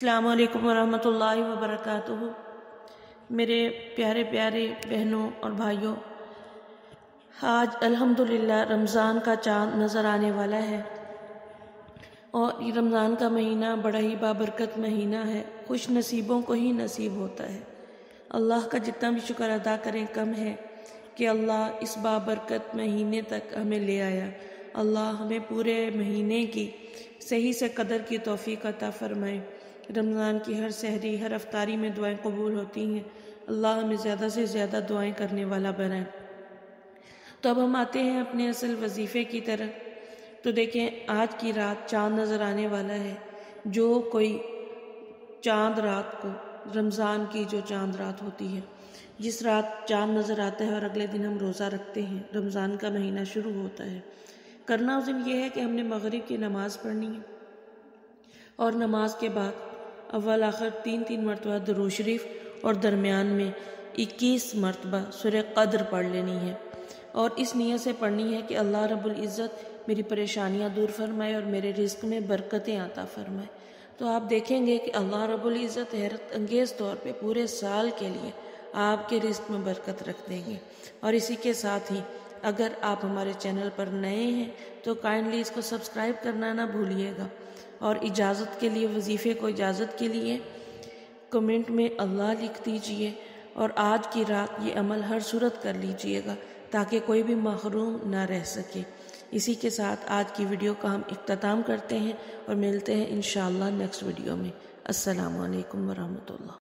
अस्सलामुअलैकुम वरहमतुल्लाहि वबरकातुहू। मेरे प्यारे प्यारे बहनों और भाइयों, आज अल्हम्दुलिल्लाह रमज़ान का चाँद नज़र आने वाला है और ये रमज़ान का महीना बड़ा ही बाबरकत महीना है। खुश नसीबों को ही नसीब होता है। अल्लाह का जितना भी शुक्र अदा करें कम है कि अल्लाह इस बाबरकत महीने तक हमें ले आया। अल्लाह हमें पूरे महीने की सही से कदर की तौफीक अता फ़रमाए। रमज़ान की हर सहरी, हर अफ्तारी में दुआएं कबूल होती हैं। अल्लाह हमें ज़्यादा से ज़्यादा दुआएं करने वाला बनाए। तो अब हम आते हैं अपने असल वजीफ़े की तरफ। तो देखें, आज की रात चाँद नज़र आने वाला है। जो कोई चाँद रात को, रमज़ान की जो चाँद रात होती है, जिस रात चाँद नज़र आता है और अगले दिन हम रोज़ा रखते हैं, रमज़ान का महीना शुरू होता है। करना उस दिन यह है कि हमने मगरिब की नमाज़ पढ़नी है और नमाज के बाद अव्वल आखिर 3-3 मरतबा दुरूद शरीफ और दरमियान में 21 मरतबा सूरह क़द्र पढ़ लेनी है। और इस नियत से पढ़नी है कि अल्लाह रब्बुल इज़्ज़त मेरी परेशानियां दूर फरमाए और मेरे रिस्क में बरकतें आता फरमाए। तो आप देखेंगे कि अल्लाह रब्बुल इज़्ज़त हैरत अंगेज़ तौर पे पूरे साल के लिए आपके रिस्क में बरकत रख देंगे। और इसी के साथ ही अगर आप हमारे चैनल पर नए हैं तो काइंडली इसको सब्सक्राइब करना ना भूलिएगा। और इजाज़त के लिए, वजीफ़े को इजाज़त के लिए कमेंट में अल्लाह लिख दीजिए और आज की रात ये अमल हर सूरत कर लीजिएगा ताकि कोई भी महरूम ना रह सके। इसी के साथ आज की वीडियो का हम इख्तिताम करते हैं और मिलते हैं इंशाअल्लाह नेक्स्ट वीडियो में। अस्सलामु अलैकुम वरहमतुल्लाह।